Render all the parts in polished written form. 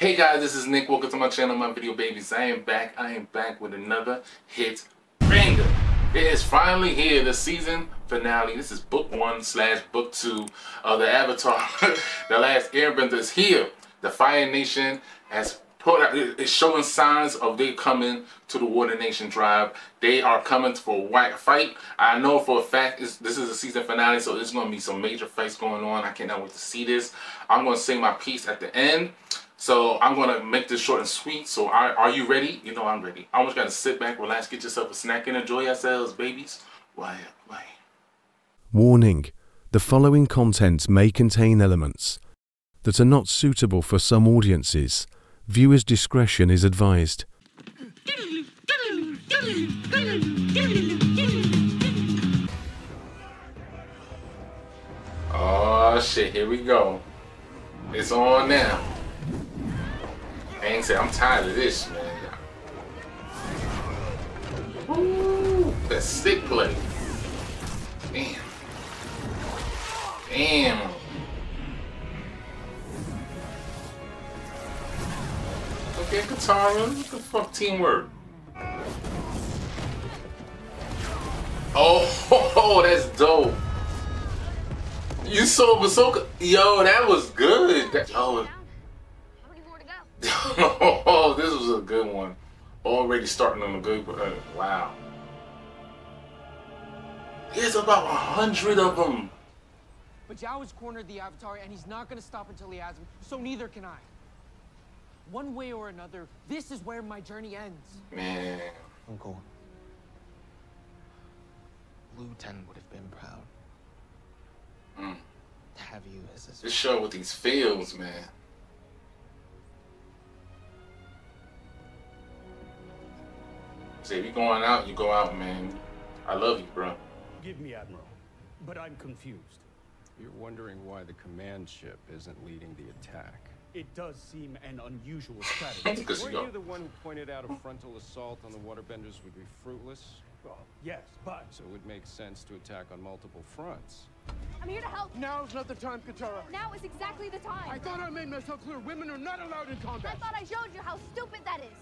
Hey guys, this is Nick. Welcome to my channel, My Video Babies. I am back with another hit banger. It is finally here, the season finale. This is book 1/book 2 of the Avatar. The Last Airbender is here. The Fire Nation has put out, it's showing signs of they coming to the Water Nation tribe. They are coming for a white fight. I know for a fact this is a season finale, so there's going to be some major fights going on. I cannot wait to see this. I'm going to say my piece at the end. So I'm going to make this short and sweet. So are you ready? You know I'm ready. I'm just going to sit back, relax, get yourself a snack, and enjoy yourselves, babies. Why? Warning. The following content may contain elements that are not suitable for some audiences. Viewers' discretion is advised. Oh shit, here we go. It's on now. I'm tired of this, man. Woo! That sick play. Damn. Okay, Katara, what the fuck teamwork? Oh, that's dope. You saw Basoka? Yo, that was good. Yo. Oh, this was a good one. Already starting on a good one. Wow. There's about 100 of them. But Zhao has cornered the Avatar, and he's not going to stop until he has him, so neither can I. One way or another, this is where my journey ends. Man. Uncle. Liu Ten would have been proud. To have you as a... This show with these fields, man. See, if you're going out, you go out, man. I love you, bro. Give me, Admiral, but I'm confused. You're wondering why the command ship isn't leading the attack. It does seem an unusual strategy. Were you the one who pointed out a frontal assault on the waterbenders would be fruitless? Well, yes, but... So it would make sense to attack on multiple fronts. I'm here to help. Now's not the time, Katara. Now is exactly the time. I thought I made myself clear. Women are not allowed in combat. I thought I showed you how stupid that is.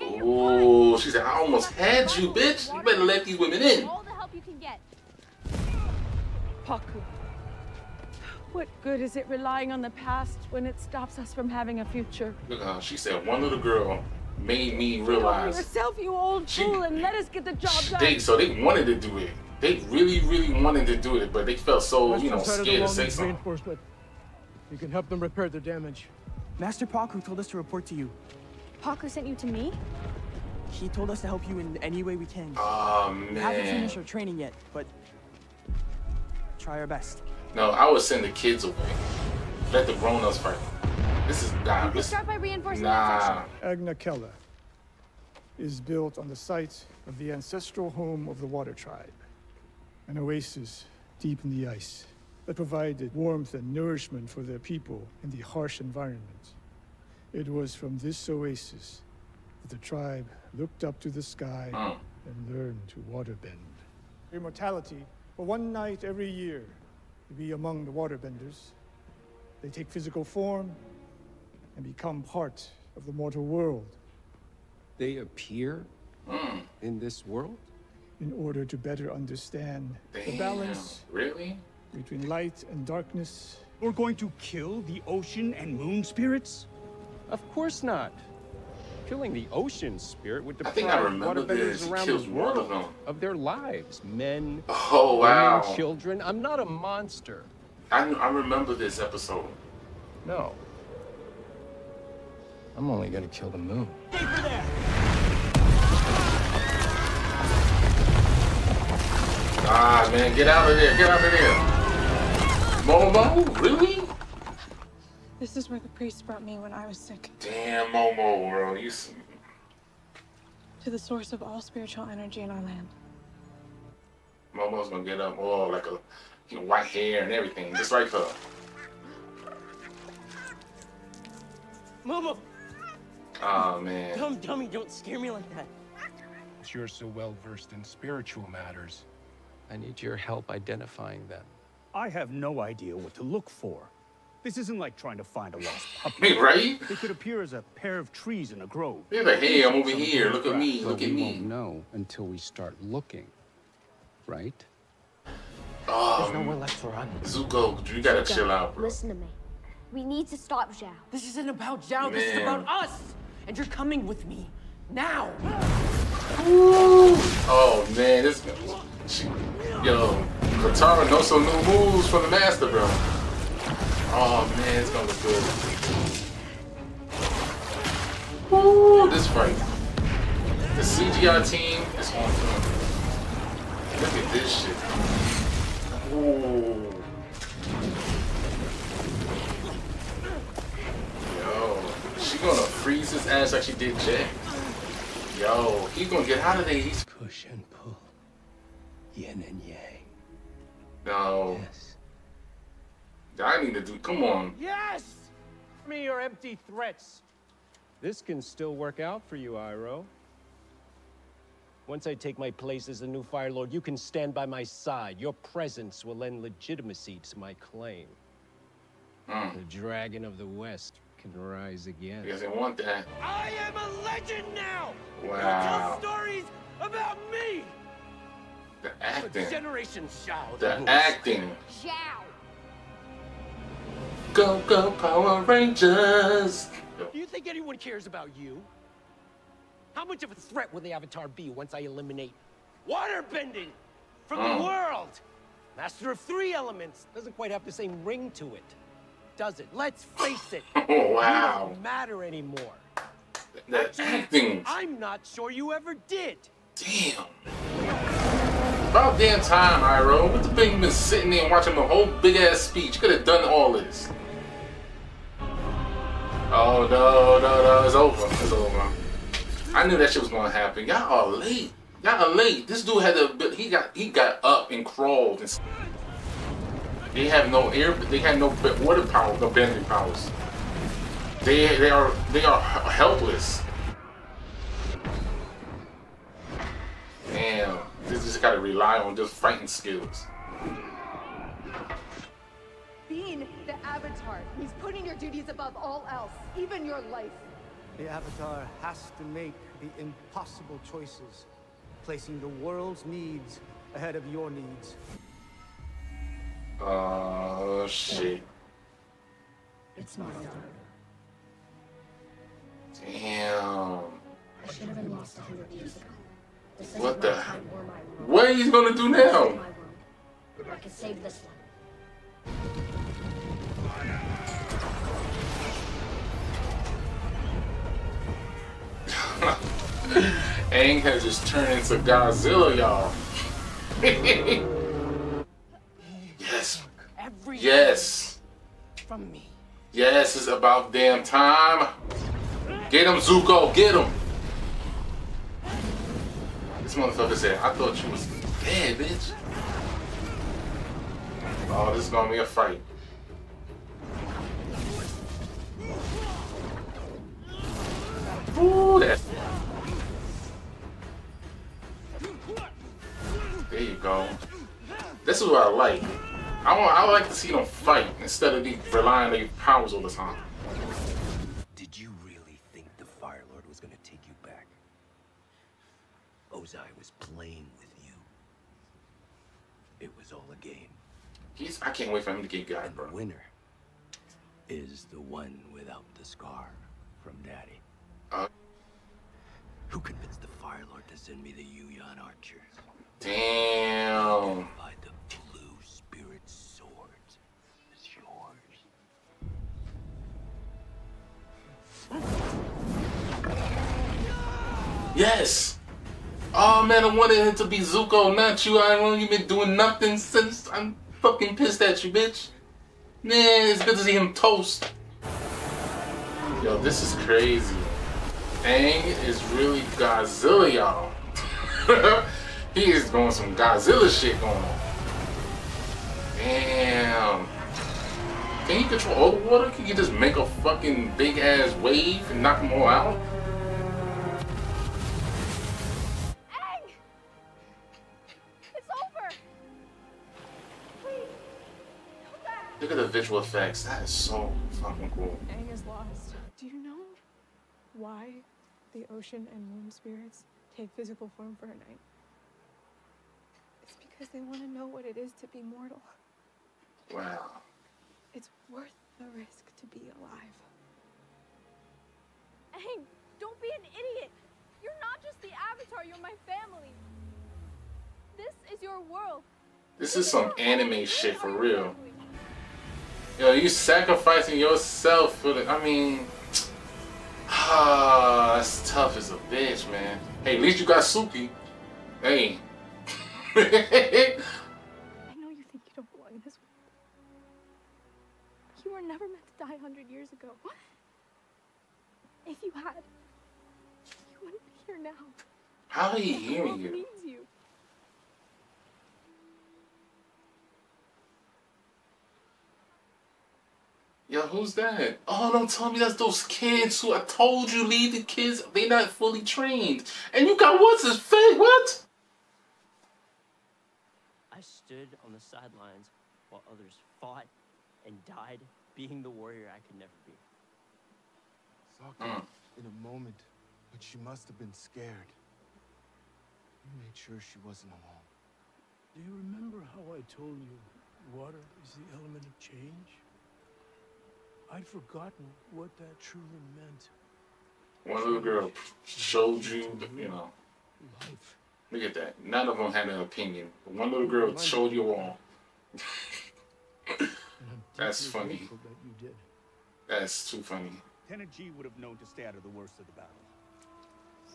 Oh, she said, I almost had you, bitch. You better let these women in. All the help you can get. Pakku, what good is it relying on the past when it stops us from having a future? Look how she said, one little girl made me realize. Yourself, you old fool, and let us get the job done. They wanted to do it. They really, really wanted to do it, but they felt so, you know, scared to say something. You can help them repair their damage. Master Pakku told us to report to you. Pakku sent you to me? He told us to help you in any way we can. Oh, man. Haven't finished our training yet, but try our best. No, I would send the kids away. Let the grown-ups fight. This is not... Nah, start by reinforcing Agna Qel'a is built on the site of the ancestral home of the Water Tribe, an oasis deep in the ice that provided warmth and nourishment for their people in the harsh environment. It was from this oasis that the tribe looked up to the sky and learned to waterbend. Immortality, for one night every year, to be among the waterbenders. They take physical form and become part of the mortal world. They appear in this world? In order to better understand the balance between light and darkness. We're going to kill the ocean and moon spirits? Of course not. Killing the ocean spirit would deprive waterbenders around the world of their lives. Men, women, children. I'm not a monster. I remember this episode. No. I'm only going to kill the moon. Stay for there. Ah, man, get out of there. Get out of there. Momo, really? This is where the priest brought me when I was sick. Damn, Momo, bro. You... To the source of all spiritual energy in our land. Momo's gonna get up all like a white hair and everything. Just right for Momo! Oh, man. Dumb dummy, don't scare me like that. But you're so well versed in spiritual matters. I need your help identifying them. I have no idea what to look for. This isn't like trying to find a lost puppy. Right? They could appear as a pair of trees in a grove. Yeah, but hey, I'm over here. Look at me. Look at me. We won't know until we start looking. Right? There's nowhere left to run. Zuko, you gotta chill out, bro. Listen to me. We need to stop Zhao. This isn't about Zhao. Man. This is about us. And you're coming with me. Now. Ooh. Oh, man. This she, yo, Katara knows some new moves from the master, bro. Oh, man. It's gonna look good. Ooh, this fight. The CGI team is on point. Look at this shit. Ooh. She gonna freeze his ass like she did Jet. Yo, he's gonna get out of there. He's push and pull, yin and yang. No. Yes. I need to do. Come on. Yes. Give me your empty threats. This can still work out for you, Iroh. Once I take my place as the new Fire Lord, you can stand by my side. Your presence will lend legitimacy to my claim. Mm. The Dragon of the West can rise again. Because I want that. I am a legend now. Wow. Tell stories about me. The acting. Generation Zhao. The acting. Zhao. Go go Power Rangers. Do you think anyone cares about you? How much of a threat will the Avatar be once I eliminate waterbending from the world? Master of three elements doesn't quite have the same ring to it. Does it? Let's face it. Oh, wow. It doesn't matter anymore. That acting. I'm not sure you ever did. Damn. About damn time, Iroh. What the thing been sitting there watching the whole big ass speech? You could have done all this. Oh no, no, no! It's over. It's over. I knew that shit was gonna happen. Y'all are late. Y'all are late. This dude had to. He got up and crawled and. They have no air, they have no water power, no bending powers. They are helpless. Damn, they just gotta rely on just fighting skills. Being the Avatar means putting your duties above all else, even your life. The Avatar has to make the impossible choices, placing the world's needs ahead of your needs. Oh shit. It's my turn. Damn. I should have been lost 100 years ago. What the? What are you gonna do now? I can save this one. Aang has just turned into Godzilla, y'all. Yes. Yes. From me. Yes, it's about damn time. Get him, Zuko. Get him. This motherfucker said, "I thought you was dead, bitch." Oh, this is gonna be a fight. Ooh, that's. There you go. This is what I like. I like to see them fight instead of relying on their powers all the time. Did you really think the Fire Lord was going to take you back? Ozai was playing with you. It was all a game. I can't wait for him to get God, bro. The winner is the one without the scar from Daddy. Who convinced the Fire Lord to send me the Yu Yan archers? Damn. Yes! Oh man, I wanted it to be Zuko, not you. I know you've been doing nothing since. I'm fucking pissed at you, bitch. Man, it's good to see him toast. Yo, this is crazy. Aang is really Godzilla, y'all. He is going some Godzilla shit going on. Damn. Can you control all the water? Can you just make a fucking big ass wave and knock them all out? at the visual effects. That is so fucking cool. Aang is lost. Do you know why the ocean and moon spirits take physical form for a night? It's because they want to know what it is to be mortal. Wow. It's worth the risk to be alive. Aang, don't be an idiot. You're not just the Avatar, you're my family. This is your world. This is some anime shit for real. Yo, you sacrificing yourself for the, I mean, that's tough as a bitch, man. Hey, at least you got Suki. Hey. I know you think you don't belong in this world. You were never meant to die 100 years ago. If you had, you wouldn't be here now. How are you hearing you? Yo, who's that? Oh, don't tell me that's those kids who I told you leave the kids. They not fully trained. And you got what's his face? What? I stood on the sidelines while others fought and died, being the warrior I could never be. Sokka, in a moment when she must have been scared, you made sure she wasn't alone. Do you remember how I told you water is the element of change? I'd forgotten what that truly meant. One little girl showed you, you know. Life. Look at that. None of them had an opinion. But one little girl showed you all. That's funny. That's too funny. Tenet G would have known to stay out of the worst of the battle.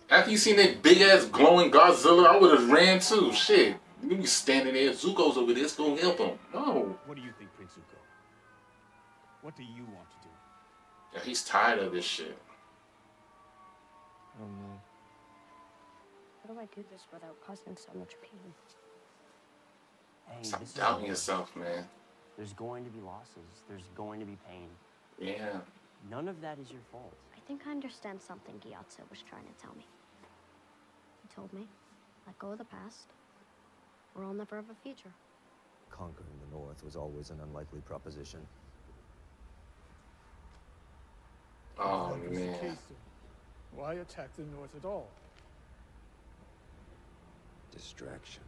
After you seen that big ass glowing Godzilla, I would have ran too. Shit. You be standing there. Zuko's over there. It's gonna help him. No. What do you think, Prince Zuko? What do you want to do? Yeah, he's tired of this shit. I don't know. How do I do this without causing so much pain? Hey, stop doubting yourself, man. There's going to be losses. There's going to be pain. Yeah. None of that is your fault. I think I understand something Gyatso was trying to tell me. He told me, let go of the past. We're all on the verge of a future. Conquering the North was always an unlikely proposition. Oh, man. Why attack the North at all? Distraction.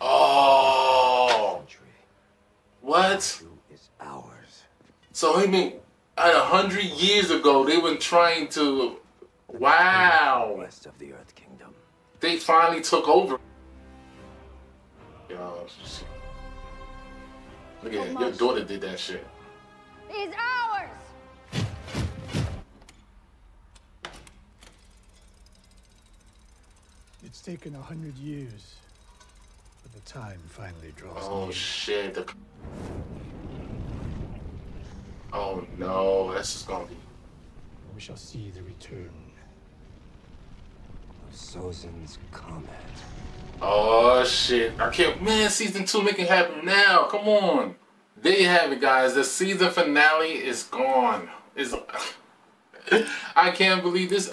Oh! What? Is ours. So, I mean, 100 years ago, they were trying to... Wow! West of the Earth Kingdom. They finally took over. Yo, look at that. Your daughter did that shit. Is ours. It's taken 100 years, but the time finally draws near. Oh shit! The... Oh no, that's just gonna be. We shall see the return of Sozin's Comet. Oh shit! I can't. Man, season 2, make it happen now. Come on. There you have it, guys. The season finale is gone. I can't believe this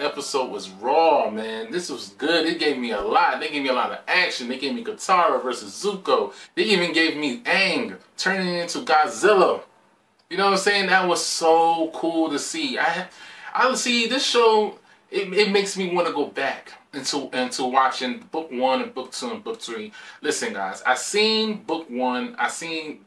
episode was raw, man. This was good. It gave me a lot. They gave me a lot of action. They gave me Katara versus Zuko. They even gave me Aang turning into Godzilla. You know what I'm saying? That was so cool to see. I see this show. It makes me want to go back into watching book 1 and book 2 and book 3. Listen, guys, I seen book 1. I seen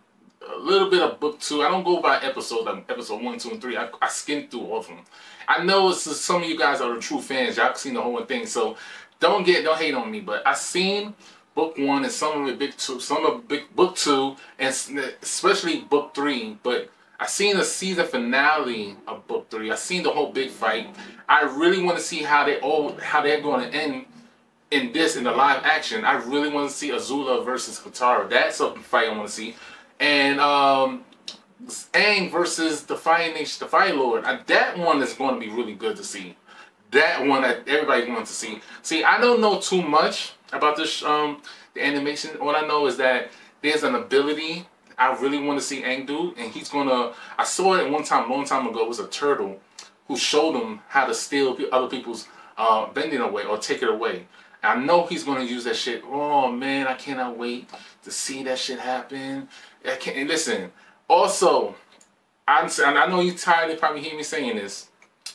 a little bit of book 2. I don't go by episode like episode 1, 2, and 3. I skimmed through all of them. I know it's just, some of you guys are the true fans. Y'all seen the whole thing, so don't hate on me. But I seen book 1 and some of it book 2, some of it book 2, and especially book 3. But I seen the season finale of book 3. I seen the whole big fight. I really want to see how they're going to end in this in the live action. I really want to see Azula versus Katara. That's a fight I want to see. And Aang versus the Fire Nation, the Fire Lord. That one is going to be really good to see. That one that everybody wants to see. See, I don't know too much about this the animation. All I know is that there's an ability I really want to see Aang do, and he's gonna. I saw it one time, long time ago. It was a turtle who showed him how to steal other people's bending away or take it away. I know he's going to use that shit. Oh, man, I cannot wait to see that shit happen. I can't, and listen, also, I know you're tired of probably hearing me saying this,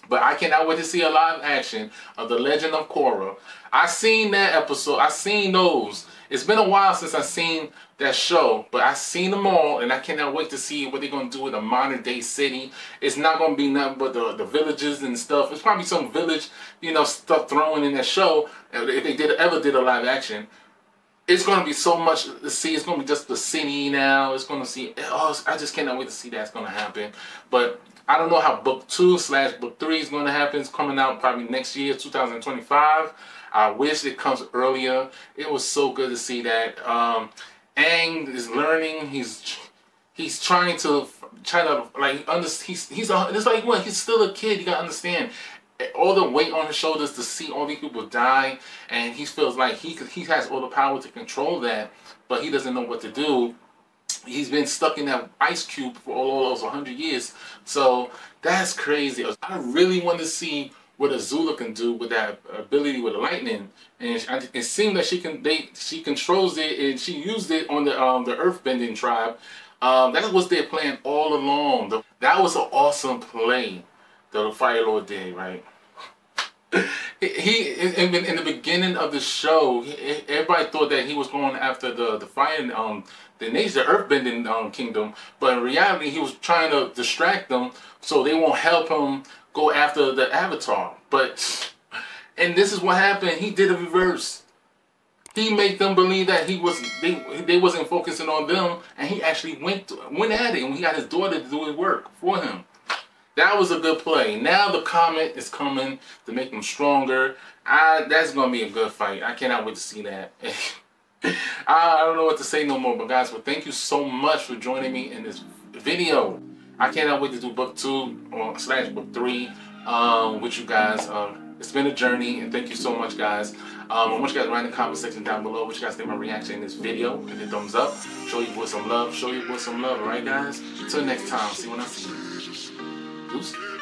but I cannot wait to see a live action of The Legend of Korra. I seen that episode. I seen those. It's been a while since I seen that show, but I seen them all, and I cannot wait to see what they're going to do in a modern day city. It's not going to be nothing but the villages and stuff. It's probably some village, you know, stuff thrown in that show. If they ever did a live action, it's going to be so much to see. It's going to be just the city now. It's going to see, oh, I just cannot wait to see that's going to happen. But I don't know how Book 2/Book 3 is going to happen. It's coming out probably next year, 2025. I wish it comes earlier. It was so good to see that. Aang is learning. He's trying to like understand. It's like what? He's still a kid. You gotta understand. All the weight on his shoulders to see all these people die, and he feels like he has all the power to control that, but he doesn't know what to do. He's been stuck in that ice cube for all those 100 years. So that's crazy. I really want to see what Azula can do with that ability with the lightning. And it seemed that she controls it, and she used it on the earthbending tribe. That was their plan all along. That was an awesome play that the Fire Lord did, right? In the beginning of the show, everybody thought that he was going after the fire, the nation, the earthbending kingdom, but in reality, he was trying to distract them so they won't help him go after the Avatar. But, and this is what happened. He did a reverse. He made them believe that they wasn't focusing on them, and he actually went at it, and he got his daughter to do his work for him. That was a good play. Now the comet is coming to make them stronger. That's going to be a good fight. I cannot wait to see that. I don't know what to say no more, but guys, well, thank you so much for joining me in this video. I cannot wait to do Book 2/Book 3 with you guys. It's been a journey, and thank you so much, guys. I want you guys to write in the comment section down below what you guys think of my reaction in this video. Give it a thumbs up. Show you boys some love. Show you boys some love, all right, guys? Until next time. See you when I see you. Who's